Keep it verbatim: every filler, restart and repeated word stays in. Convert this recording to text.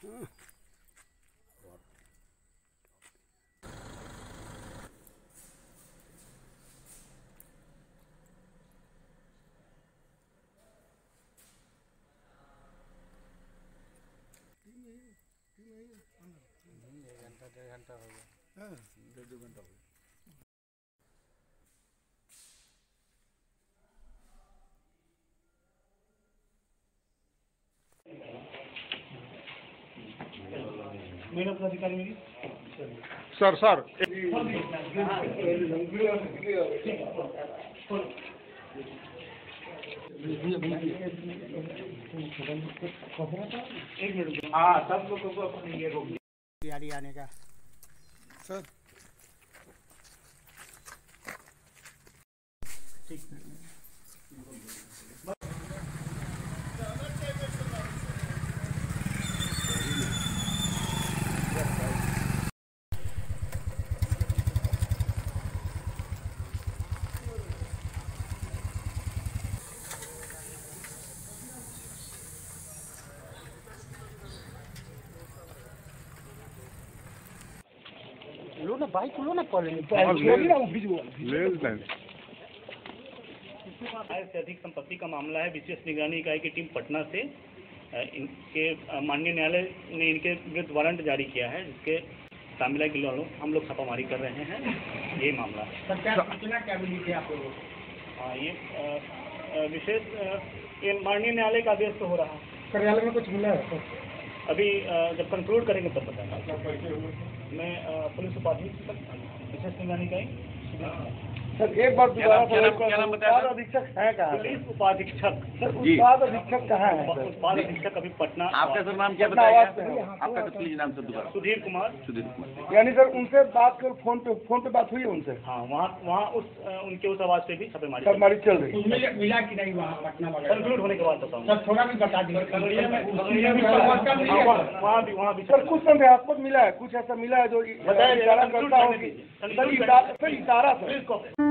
और एक घंटा डेढ़ घंटा हो गया, डेढ़ दो घंटा हो गया। सर सर तैयारी आने का सर ठीक है। लो ना बाइक लो ना पहले से अधिक संपत्ति का मामला है। विशेष निगरानी इकाई की टीम पटना से इनके माननीय न्यायालय ने इनके विरुद्ध वारंट जारी किया है, जिसके तामिला किलो हम लोग छापामारी कर रहे हैं। ये मामला ये विशेष ये माननीय न्यायालय का आदेश तो हो रहा है। कार्यालय में कुछ मिला है अभी, जब कंक्लूड करेंगे तब बताएंगे। मैं पुलिस उपाधीक्षक विशेष निगरानी का सर एक बार दोबारा अधीक्षक है कहाँ? पुलिस उपाधीक्षक सर उत्पाद अधीक्षक कहाँ है? उत्पाद अधीक्षक अभी पटना। आपका सर नाम क्या बताया? आपका प्लीज नाम सर दोबारा। सुधीर कुमार। सुधीर कुमार यानी सर उनसे बात कर फोन पे फोन पे बात हुई है उनसे? हाँ वहाँ वहाँ उस उनके उस आवाज पे भी छापेमारी छापेमारी चल रही है। मिला कि नहीं वहाँ पटना में? कंक्लूड होने के बाद बताऊँ सर, थोड़ा भी बता दीजिए। वहाँ भी वहाँ भी सर कुछ संदेहास्पद मिला है, कुछ ऐसा मिला है जो बताया इशारा करता होगी सर, इशारा सर